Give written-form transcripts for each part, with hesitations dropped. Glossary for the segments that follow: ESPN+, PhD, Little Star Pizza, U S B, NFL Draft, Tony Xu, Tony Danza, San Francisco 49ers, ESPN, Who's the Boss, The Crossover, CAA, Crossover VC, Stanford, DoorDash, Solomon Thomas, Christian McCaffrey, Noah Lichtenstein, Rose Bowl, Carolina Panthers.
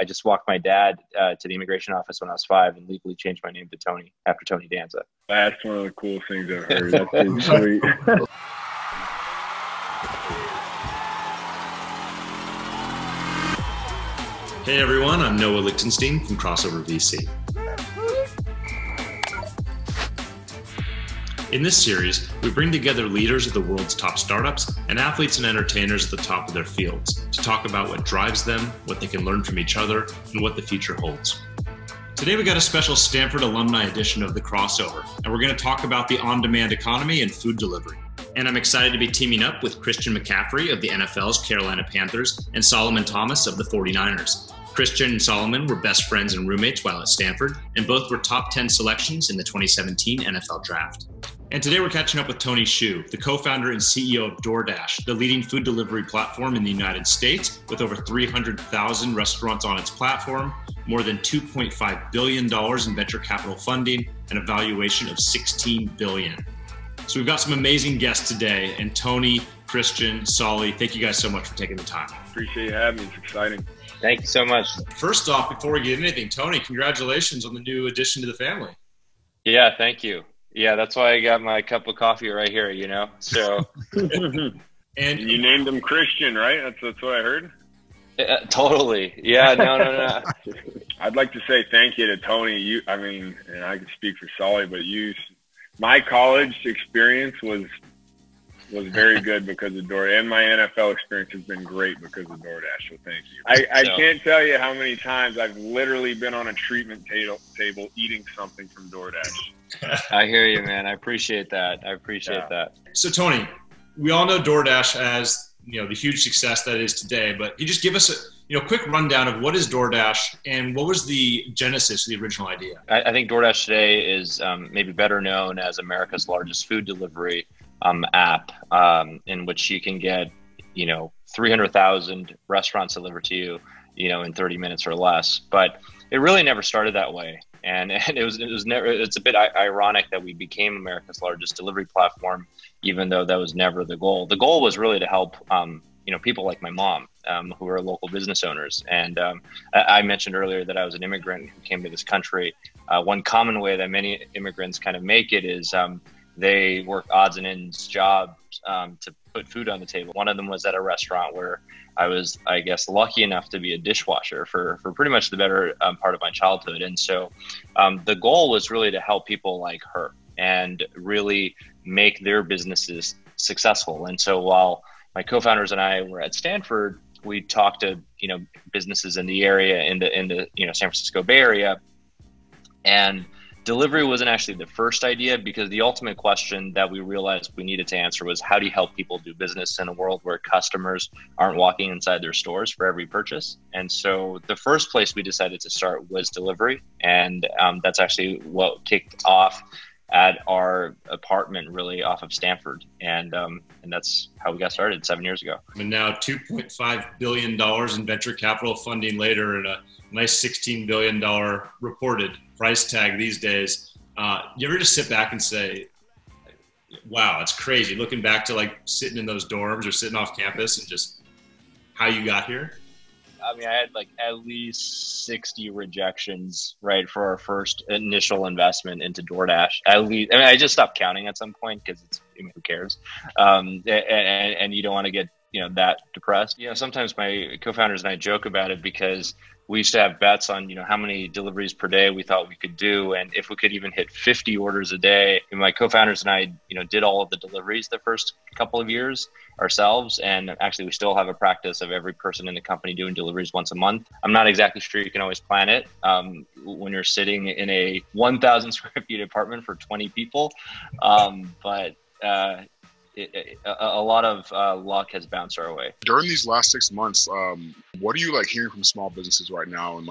I just walked my dad to the immigration office when I was 5 and legally changed my name to Tony after Tony Danza. That's one of the coolest things I've heard. That's been sweet. Hey everyone, I'm Noah Lichtenstein from Crossover VC. In this series, we bring together leaders of the world's top startups and athletes and entertainers at the top of their fields to talk about what drives them, what they can learn from each other, and what the future holds. Today, we got a special Stanford alumni edition of The Crossover, and we're going to talk about the on-demand economy and food delivery. And I'm excited to be teaming up with Christian McCaffrey of the NFL's Carolina Panthers and Solomon Thomas of the 49ers. Christian and Solomon were best friends and roommates while at Stanford, and both were top 10 selections in the 2017 NFL Draft. And today we're catching up with Tony Xu, the co-founder and CEO of DoorDash, the leading food delivery platform in the United States, with over 300,000 restaurants on its platform, more than $2.5 billion in venture capital funding, and a valuation of $16 billion. So we've got some amazing guests today, and Tony, Christian, Solly, thank you guys so much for taking the time. Appreciate you having me, it's exciting. Thank you so much. First off, before we get into anything, Tony, congratulations on the new addition to the family. Yeah, thank you. Yeah, that's why I got my cup of coffee right here, you know. So, and you named him Christian, right? That's what I heard. Totally. Yeah. No. I'd like to say thank you to Tony. And I can speak for Solly, but my college experience was very good because of DoorDash, and my NFL experience has been great because of DoorDash. So thank you. I can't tell you how many times I've literally been on a treatment table eating something from DoorDash. I hear you, man. I appreciate that. I appreciate that. So, Tony, we all know DoorDash as, you know, the huge success that it is today, but you just give us a quick rundown of what is DoorDash and what was the genesis of the original idea? I think DoorDash today is maybe better known as America's largest food delivery app, in which you can get, 300,000 restaurants delivered to you, in 30 minutes or less. But it really never started that way. And it was never. It's a bit ironic that we became America's largest delivery platform, even though that was never the goal. The goal was really to help, people like my mom, who are local business owners. And I mentioned earlier that I was an immigrant who came to this country. One common way that many immigrants kind of make it is they work odds and ends jobs to put food on the table. One of them was at a restaurant where I was, I guess, lucky enough to be a dishwasher for pretty much the better part of my childhood. And so the goal was really to help people like her and really make their businesses successful. And so while my co-founders and I were at Stanford, we talked to, businesses in the area, in the San Francisco Bay Area, and delivery wasn't actually the first idea, because the ultimate question that we realized we needed to answer was, how do you help people do business in a world where customers aren't walking inside their stores for every purchase? And so the first place we decided to start was delivery. And that's actually what kicked off at our apartment, really, off of Stanford. And that's how we got started 7 years ago. And now $2.5 billion in venture capital funding later, and a nice $16 billion reported price tag these days. You ever just sit back and say, wow, it's crazy, looking back to like sitting in those dorms or sitting off campus and just how you got here? I mean, I had like at least 60 rejections, right, for our first initial investment into DoorDash. At least, I mean, I just stopped counting at some point because it's, who cares? And you don't want to get, that depressed. Sometimes my co-founders and I joke about it because we used to have bets on, how many deliveries per day we thought we could do. And if we could even hit 50 orders a day. And my co-founders and I, did all of the deliveries the first couple of years ourselves. And actually, we still have a practice of every person in the company doing deliveries once a month. I'm not exactly sure you can always plan it when you're sitting in a 1,000 square feet apartment for 20 people. A lot of luck has bounced our way. During these last 6 months, what are you hearing from small businesses right now, and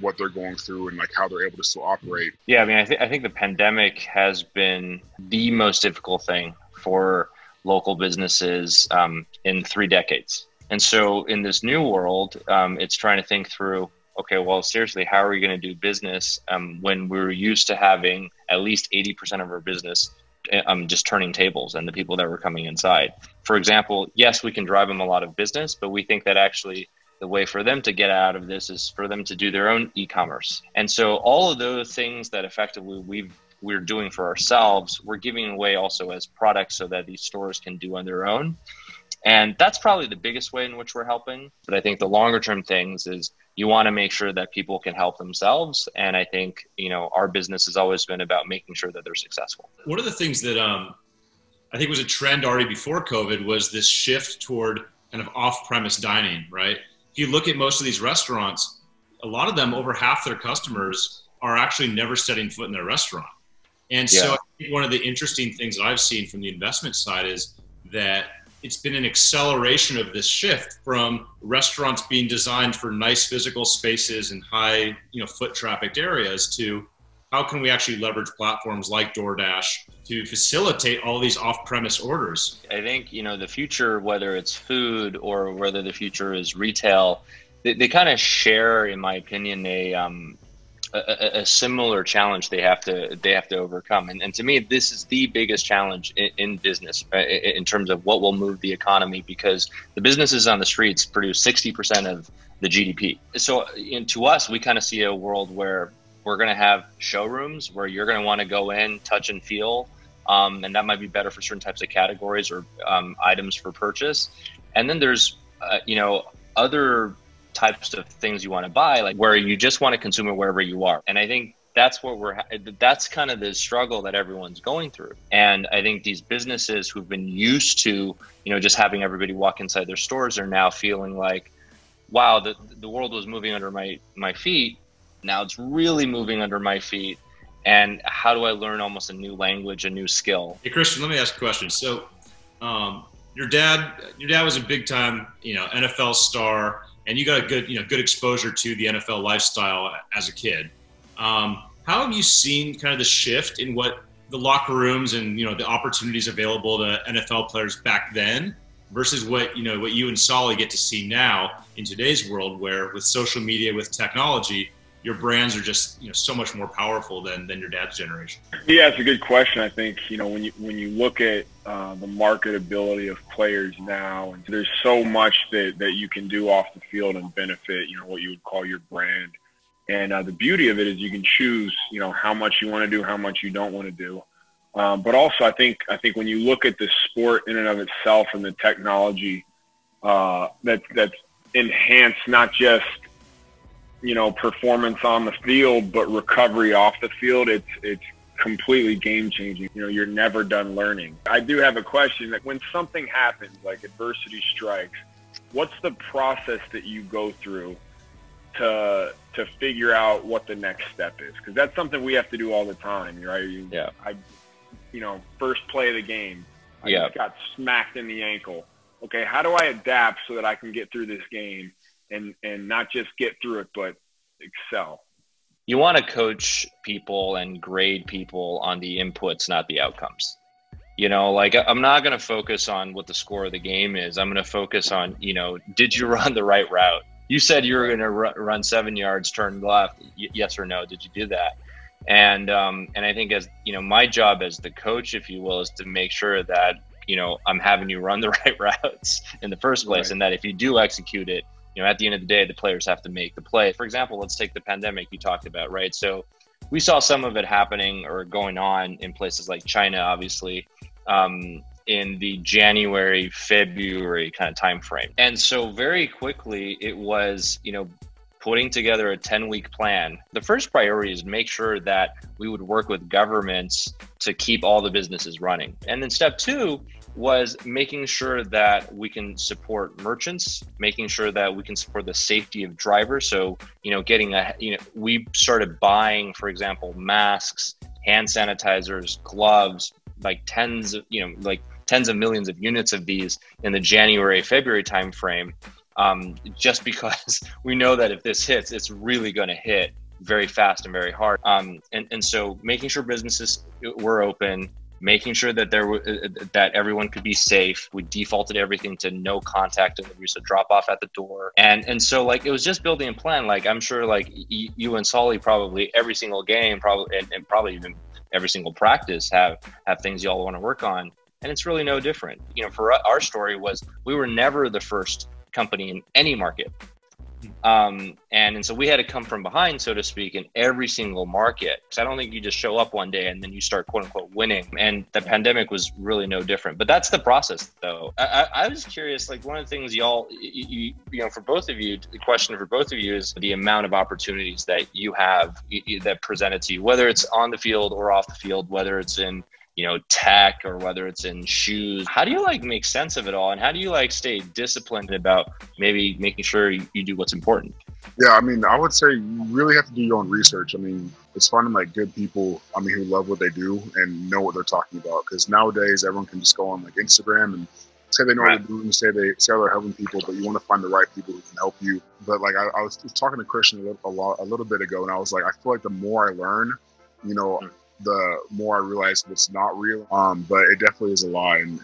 what they're going through, and how they're able to still operate? Yeah, I mean, I think the pandemic has been the most difficult thing for local businesses in 3 decades. And so in this new world, it's trying to think through, okay, well, seriously, how are we going to do business when we're used to having at least 80% of our business just turning tables and the people that were coming inside. For example, yes, we can drive them a lot of business, but we think that actually the way for them to get out of this is for them to do their own e-commerce. And so all of those things that effectively we're doing for ourselves, we're giving away also as products so that these stores can do on their own. And that's probably the biggest way in which we're helping. But I think the longer term things is you want to make sure that people can help themselves. And I think, you know, our business has always been about making sure that they're successful. One of the things that I think was a trend already before COVID was this shift toward kind of off-premise dining, right? If you look at most of these restaurants, a lot of them, over half their customers are actually never setting foot in their restaurant. And so I think one of the interesting things that I've seen from the investment side is that it's been an acceleration of this shift from restaurants being designed for nice physical spaces and high, you know, foot trafficked areas to how can we actually leverage platforms like DoorDash to facilitate all these off-premise orders? I think, you know, the future, whether it's food or whether the future is retail, they kind of share, in my opinion, a similar challenge they have to overcome. And to me, this is the biggest challenge in business in terms of what will move the economy, because the businesses on the streets produce 60% of the GDP. So to us, we kind of see a world where we're going to have showrooms where you're going to want to go in, touch and feel. And that might be better for certain types of categories or items for purchase. And then there's, you know, other types of things you want to buy, like where you just want to consume it wherever you are. And I think that's what that's kind of the struggle that everyone's going through. And I think these businesses who've been used to, you know, just having everybody walk inside their stores are now feeling like, wow, the world was moving under my feet. Now it's really moving under my feet. And how do I learn almost a new language, a new skill? Hey, Christian, let me ask a question. So your dad was a big time, you know, NFL star. And you got a good, you know, good exposure to the NFL lifestyle as a kid. How have you seen kind of the shift in what the locker rooms and, you know, the opportunities available to NFL players back then versus what, you know, what you and Solly get to see now in today's world, where with social media, with technology, your brands are just, you know, so much more powerful than your dad's generation? Yeah, it's a good question. I think, you know, when you look at the marketability of players now, and there's so much that you can do off the field and benefit, you know, what you would call your brand. And the beauty of it is you can choose, you know, how much you want to do, how much you don't want to do. But also, I think when you look at the sport in and of itself and the technology that's enhanced not just, you know, performance on the field, but recovery off the field, it's completely game changing. You know, you're never done learning. I do have a question that when something happens, like adversity strikes, what's the process that you go through to figure out what the next step is? Because that's something we have to do all the time, right? Yeah. You know, first play of the game, I just got smacked in the ankle. Okay, how do I adapt so that I can get through this game? And not just get through it, but excel. You want to coach people and grade people on the inputs, not the outcomes. You know, like I'm not going to focus on what the score of the game is. I'm going to focus on, you know, did you run the right route? You said you were going to run 7 yards, turn left. Yes or no? Did you do that? And I think, as you know, my job as the coach, if you will, is to make sure that, you know, I'm having you run the right routes in the first place, right. And that if you do execute it, you know, at the end of the day, the players have to make the play. For example, let's take the pandemic you talked about, right? So we saw some of it happening or going on in places like China, obviously, in the January, February kind of timeframe. And so very quickly, it was, you know, putting together a 10-week plan. The first priority is make sure that we would work with governments to keep all the businesses running. And then step two was making sure that we can support merchants, making sure that we can support the safety of drivers. So, you know, we started buying, for example, masks, hand sanitizers, gloves, like tens of millions of units of these in the January, February timeframe. Just because we know that if this hits, it's really going to hit very fast and very hard. And so making sure businesses were open, making sure that that everyone could be safe. We defaulted everything to no contact and we used to drop off at the door. And so, like, it was just building a plan. Like, I'm sure, like, you and Solly probably every single game and probably even every single practice have things you all want to work on. And it's really no different. You know, for our story was we were never the first company in any market. And so we had to come from behind, so to speak, in every single market. So I don't think you just show up one day and then you start, quote unquote, winning. And the pandemic was really no different. But that's the process, though. I was curious, like one of the things you know, for both of you, the question for both of you is the amount of opportunities that you have that presented to you, whether it's on the field or off the field, whether it's in, you know, tech or whether it's in shoes. How do you like make sense of it all? And how do you like stay disciplined about maybe making sure you do what's important? Yeah, I mean, I would say you really have to do your own research. I mean, it's finding like good people, I mean, who love what they do and know what they're talking about. Because nowadays everyone can just go on like Instagram and say they know what they're doing, say they're helping people, but you want to find the right people who can help you. But like I was talking to Christian a little bit ago, and I was like, I feel like the more I learn, you know, the more I realize what's not real. But it definitely is a lot, and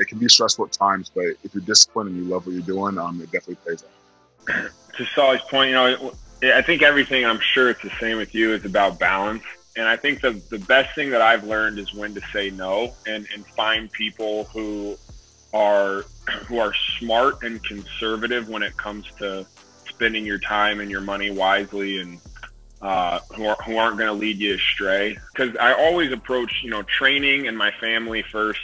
it can be stressful at times, but if you're disciplined and you love what you're doing, it definitely pays off. To Solly's point, you know, I think everything, I'm sure it's the same with you, is about balance. And I think the best thing that I've learned is when to say no and find people who are smart and conservative when it comes to spending your time and your money wisely, and who aren't going to lead you astray. Because I always approach, you know, training and my family first,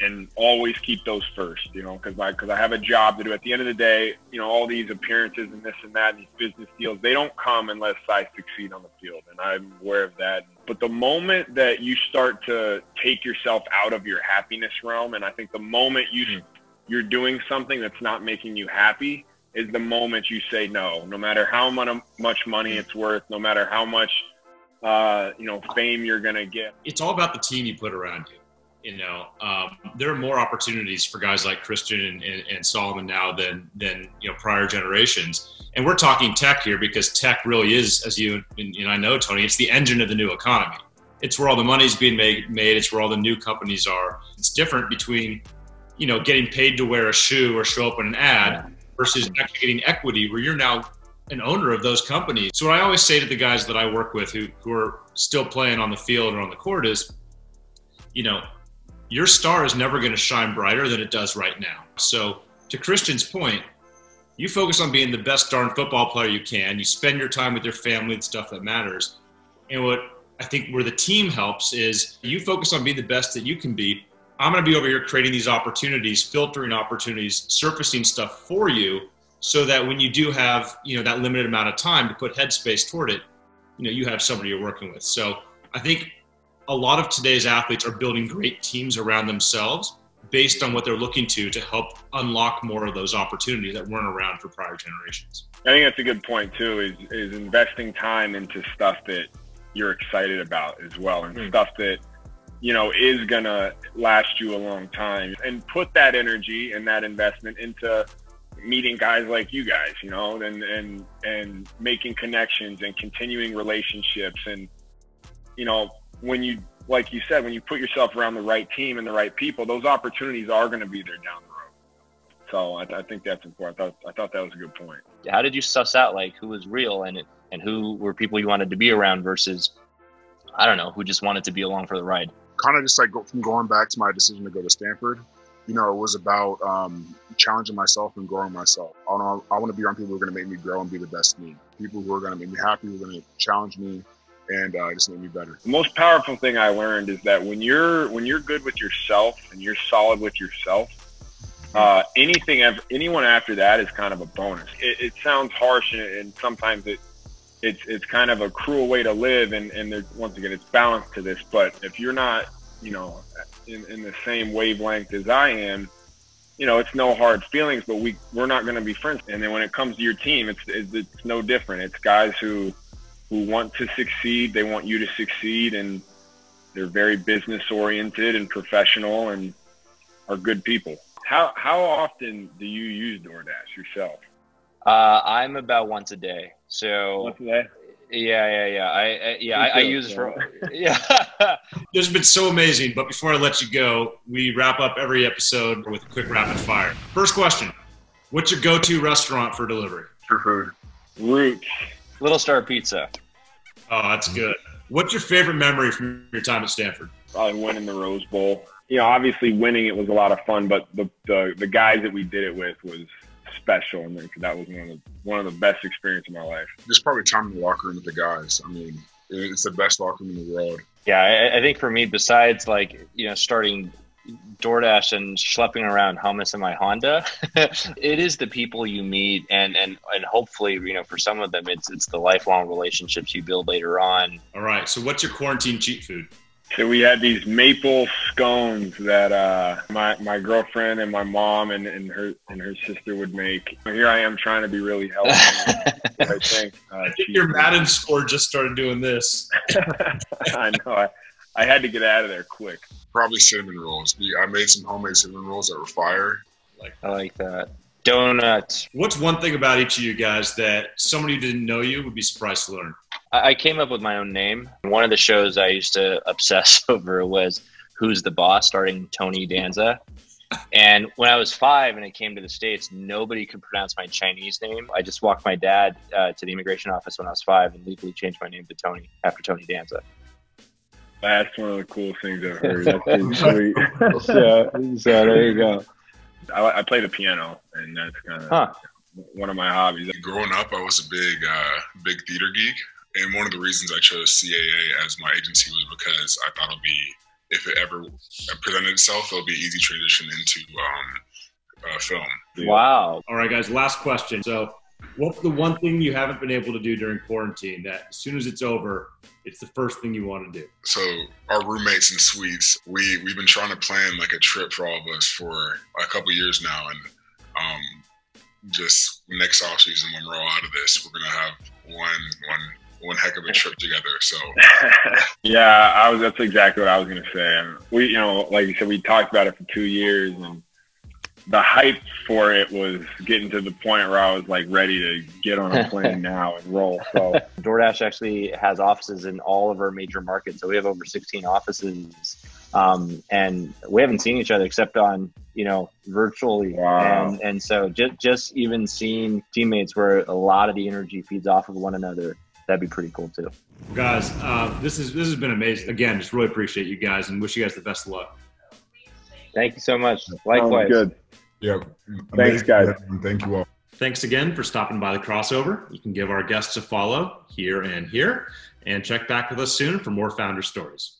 and always keep those first, you know, because I have a job to do. At the end of the day, you know, all these appearances and this and that, and these business deals, they don't come unless I succeed on the field, and I'm aware of that. But the moment that you start to take yourself out of your happiness realm, and I think the moment you're doing something that's not making you happy, is the moment you say no, no matter how much money it's worth, no matter how much, you know, fame you're going to get. It's all about the team you put around you. You know, there are more opportunities for guys like Christian and Solomon now than, you know, prior generations. And we're talking tech here, because tech really is, as you and I know, Tony, it's the engine of the new economy. It's where all the money's being made. It's where all the new companies are. It's different between, you know, getting paid to wear a shoe or show up in an ad versus actually getting equity, where you're now an owner of those companies. So what I always say to the guys that I work with who are still playing on the field or on the court is, you know, your star is never going to shine brighter than it does right now. So to Christian's point, you focus on being the best darn football player you can. You spend your time with your family and stuff that matters. And what I think where the team helps is you focus on being the best that you can be. I'm going to be over here creating these opportunities, filtering opportunities, surfacing stuff for you, so that when you do have, you know, that limited amount of time to put headspace toward it, you know, you have somebody you're working with. So I think a lot of today's athletes are building great teams around themselves based on what they're looking to help unlock more of those opportunities that weren't around for prior generations. I think that's a good point too, is investing time into stuff that you're excited about as well, and stuff that, you know, is gonna last you a long time, and put that energy and that investment into meeting guys like you guys, you know, and making connections and continuing relationships. And, you know, when you, like you said, when you put yourself around the right team and the right people, those opportunities are going to be there down the road. So I think that's important. I thought that was a good point. How did you suss out like who was real and who were people you wanted to be around versus, I don't know, who just wanted to be along for the ride? Kind of just like from going back to my decision to go to Stanford, you know, it was about challenging myself and growing myself. I want to be around people who are going to make me grow and be the best me. People who are going to make me happy, who are going to challenge me, and just make me better. The most powerful thing I learned is that when you're good with yourself and you're solid with yourself, anyone after that is kind of a bonus. It sounds harsh, and sometimes it's kind of a cruel way to live, and there's, once again, it's balance to this. But if you're not, you know, in the same wavelength as I am, you know, it's no hard feelings, but we're not going to be friends. And then when it comes to your team, it's no different. It's guys who want to succeed, they want you to succeed, and they're very business oriented and professional and are good people. How often do you use DoorDash yourself? I'm about once a day. So once a day? Yeah. I use it for yeah. This has been so amazing, but before I let you go, we wrap up every episode with a quick rapid fire. First question, what's your go-to restaurant for delivery? For food. Roots. Little Star Pizza. Oh, that's good. What's your favorite memory from your time at Stanford? Probably winning the Rose Bowl. You know, obviously winning it was a lot of fun, but the guys that we did it with was special, and that was one of the best experiences of my life. Just probably time in the locker room with the guys. I mean, it's the best locker room in the world. Yeah, I think for me, besides starting DoorDash and schlepping around hummus in my Honda, it is the people you meet, and hopefully, for some of them, it's the lifelong relationships you build later on. All right. So, what's your quarantine cheat food? So we had these maple scones that my girlfriend and my mom and her sister would make. Here I am trying to be really healthy. I think your Madden score just started doing this. I know. I had to get out of there quick. Probably cinnamon rolls. I made some homemade cinnamon rolls that were fire. I like that. Donuts. What's one thing about each of you guys that somebody who didn't know you would be surprised to learn? I came up with my own name. One of the shows I used to obsess over was Who's the Boss, starring Tony Danza. And when I was 5 and I came to the States, nobody could pronounce my Chinese name. I just walked my dad to the immigration office when I was 5 and legally changed my name to Tony after Tony Danza. That's one of the coolest things I've heard. That's pretty sweet. So there you go. I play the piano, and that's kind of one of my hobbies. Growing up, I was a big theater geek, and one of the reasons I chose CAA as my agency was because I thought if it ever presented itself, it'll be an easy transition into film. Wow. All right, guys, last question. So what's the one thing you haven't been able to do during quarantine that as soon as it's over, it's the first thing you want to do? So our roommates in suites, we've been trying to plan a trip for all of us for a couple of years now. And just next off season, when we're all out of this, we're going to have one heck of a trip together. So yeah, that's exactly what I was going to say. And we, like you said, we talked about it for 2 years, and the hype for it was getting to the point where I was ready to get on a plane now and roll. So DoorDash actually has offices in all of our major markets. So we have over 16 offices, and we haven't seen each other except on, virtually. Wow. And so just even seeing teammates where a lot of the energy feeds off of one another, that'd be pretty cool too. Guys, this has been amazing. Again, just really appreciate you guys and wish you guys the best of luck. Thank you so much. Likewise. Sounds good. Yeah. Thanks, guys. Thank you all. Thanks again for stopping by The Crossover. You can give our guests a follow here and here, and check back with us soon for more founder stories.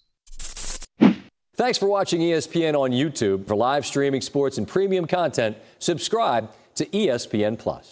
Thanks for watching ESPN on YouTube. For live streaming, sports, and premium content, subscribe to ESPN+.